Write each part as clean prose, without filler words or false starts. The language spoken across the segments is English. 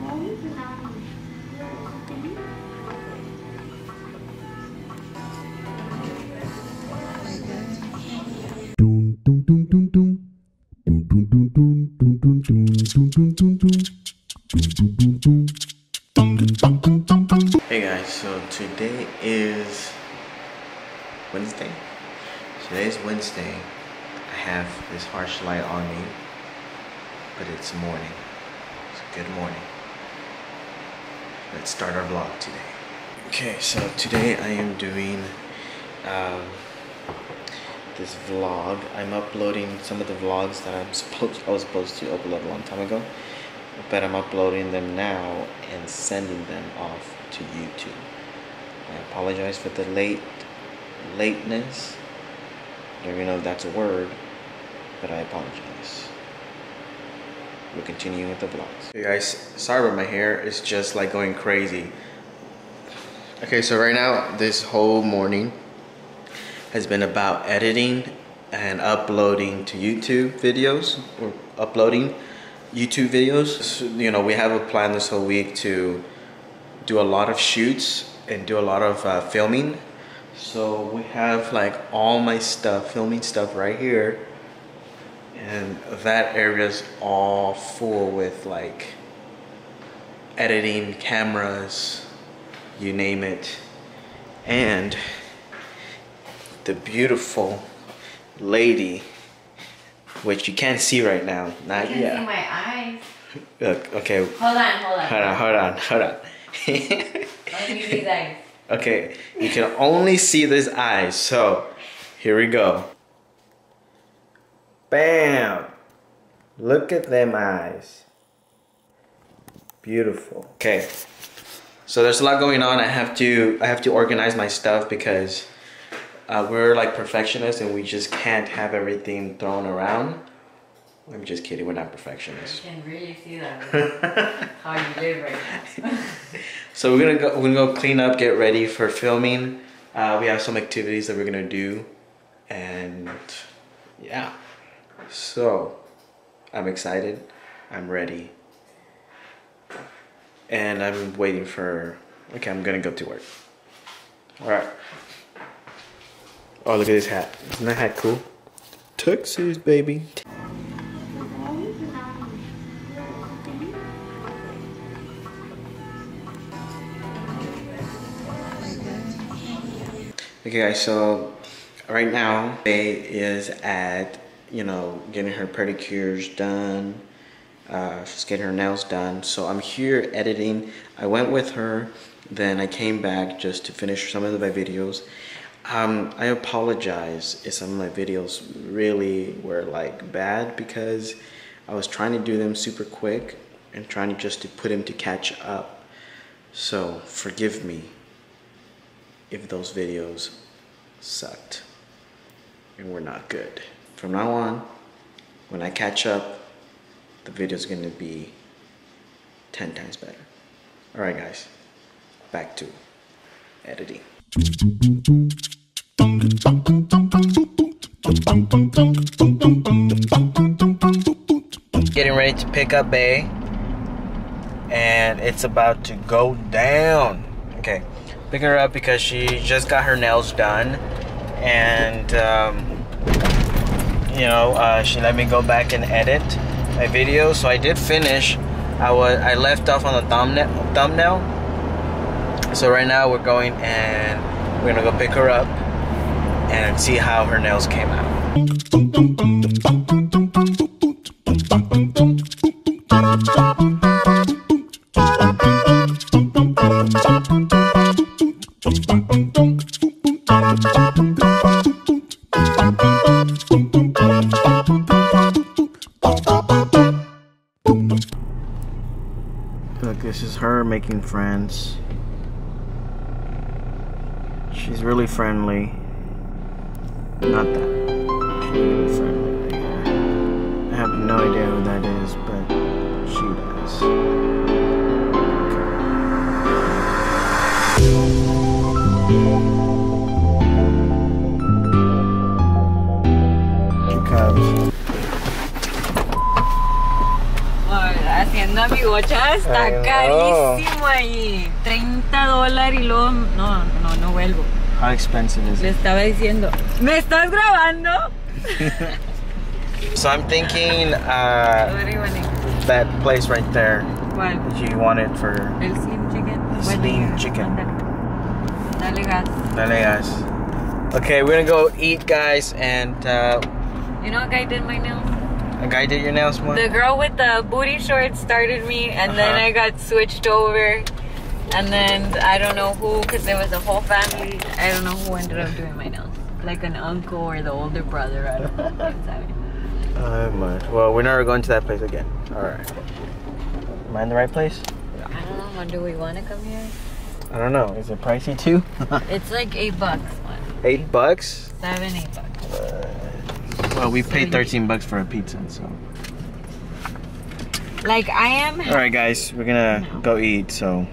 Hey guys, so today is Wednesday. Today's Wednesday. I have this harsh light on me, but it's morning. It's a good morning. Let's start our vlog today. Okay, so today I am doing this vlog. I'm uploading some of the vlogs that I was supposed to upload a long time ago, but I'm uploading them now and sending them off to YouTube. I apologize for the lateness. I don't even know if that's a word, but I apologize. We'll continue with the vlogs. Hey guys, sorry about my hair. It's just like going crazy. Okay, so right now, this whole morning has been about editing and uploading to YouTube videos, or uploading YouTube videos. So, you know, we have a plan this whole week to do a lot of shoots and do a lot of filming. So we have like all my stuff, filming stuff right here, and that area's all full with like editing, cameras, you name it. And the beautiful lady, which you can't see right now, not yet. You can see my eyes. Look, okay. Hold on. Let me see these eyes. Okay, you can only see these eyes, so here we go. Bam! Look at them eyes. Beautiful. Okay, so there's a lot going on. I have to organize my stuff because we're like perfectionists and we just can't have everything thrown around. I'm just kidding, we're not perfectionists. You can really see that. How you live right now. So we're gonna go clean up, get ready for filming. We have some activities that we're gonna do, and yeah. So I'm excited, I'm ready, and I'm waiting for, okay, I'm gonna go to work. All right. Oh, look at this hat. Isn't that hat cool? Tuxes, baby. Okay guys, so right now Faye is at, you know, getting her pedicures done. She's getting her nails done. So I'm here editing. I went with her, then I came back just to finish some of my videos. I apologize if some of my videos really were like bad because I was trying to do them super quick and trying just to put them to catch up. So forgive me if those videos sucked and were not good. From now on, when I catch up, the video's gonna be 10 times better. All right guys, back to editing. Getting ready to pick up Bay, and it's about to go down. Okay. Pick her up because she just got her nails done, and you know, she let me go back and edit my video. So I did finish. I left off on the thumbnail. So right now we're gonna go pick her up and see how her nails came out. Look, this is her making friends. She's really friendly. Not that. She's really friendly. I have no idea who that is, but she does. Okay. Cubs. Haciendo Coyocha está carísimo ahí. $30 y luego no vuelvo. How expensive is it? Le estaba diciendo, ¿me estás grabando? So I'm thinking that place right there. ¿Cuál? You want it for El Slim Chicken. Slim Chicken. Dale gas. Dale gas. Okay, we're gonna go eat, guys, and you know, a guy did my nails. A guy did your nails more? The girl with the booty shorts started me, and then I got switched over. And then I don't know who, because there was a whole family, I don't know who ended up doing my nails. Like an uncle or the older brother, I don't know. Oh my. Well, we're never going to that place again. Alright. Am I in the right place? Yeah. I don't know. Do we want to come here? I don't know. Is it pricey too? It's like $8. $8? $7, $8. Well, we paid $13 for a pizza, so. Like, I am. Alright, guys, we're gonna go eat, so.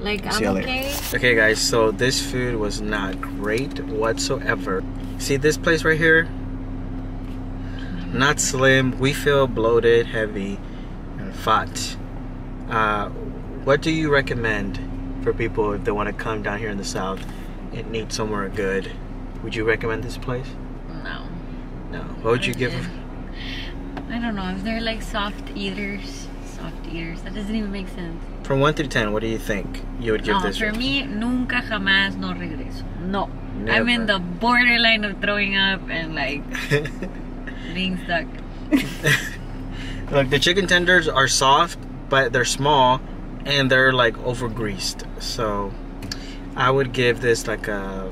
Like, I'm okay. Okay, guys, so this food was not great whatsoever. See this place right here? Not slim. We feel bloated, heavy, and fat. What do you recommend for people if they want to come down here in the South and eat somewhere good? Would you recommend this place? No. What would you give them? I don't know. If they're like soft eaters, that doesn't even make sense. From 1 through 10, what do you think you would give this? For me, nunca jamás no regreso. No. Never. I'm in the borderline of throwing up and like being stuck. Look, the chicken tenders are soft, but they're small and they're like over greased. So I would give this like a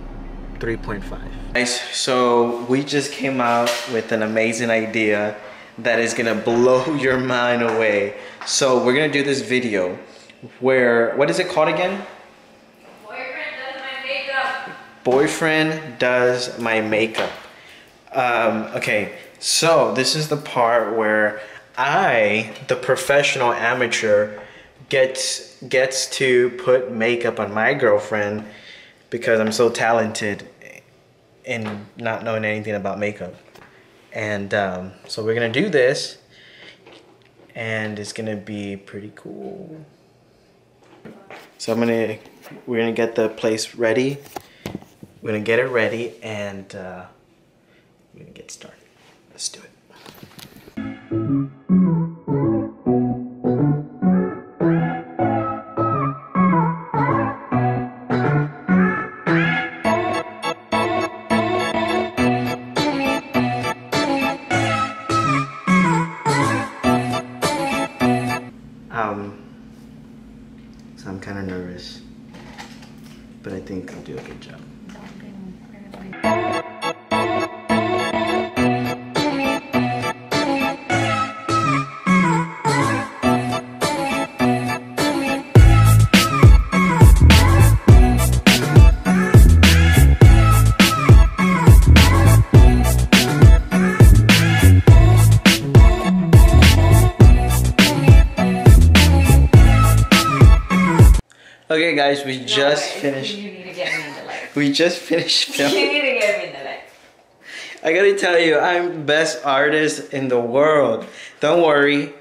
3.5. Guys, so we just came out with an amazing idea that is gonna blow your mind away. So we're gonna do this video where, what is it called again? Boyfriend does my makeup. Boyfriend does my makeup. Okay, so this is the part where I, the professional amateur, gets to put makeup on my girlfriend because I'm so talented in not knowing anything about makeup. And so we're gonna do this and it's gonna be pretty cool. So we're gonna get the place ready. We're gonna get it ready and we're gonna get started. Let's do it. So I'm kind of nervous, but I think I'll do a good job. Okay, guys, we just finished. You need to get me in the light. We just finished filming. You need to get me in the light. I gotta tell you, I'm the best artist in the world. Don't worry.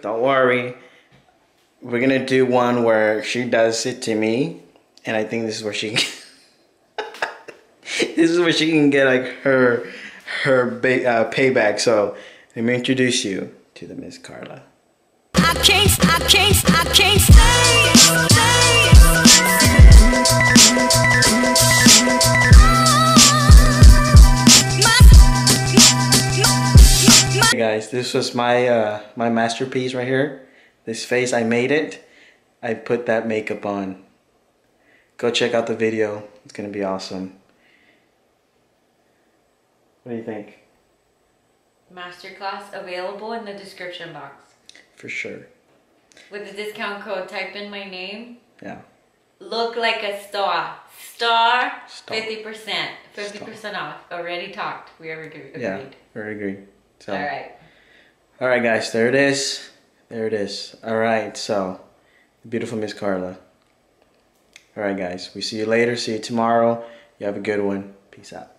We're gonna do one where she does it to me, and I think this is where she can this is where she can get like her payback. So let me introduce you to the Miss Karla. I can't stay. Hey guys, this was my my masterpiece right here. This face, I made it. I put that makeup on. Go check out the video. It's gonna be awesome. What do you think? Masterclass available in the description box. For sure. With the discount code, type in my name. Yeah. Look like a star. Star, 50%. 50% off. Already talked. We agreed. Yeah, we agreed. So. All right. All right, guys. There it is. There it is. All right. So, beautiful Miss Karla. All right, guys. We see you later. See you tomorrow. You have a good one. Peace out.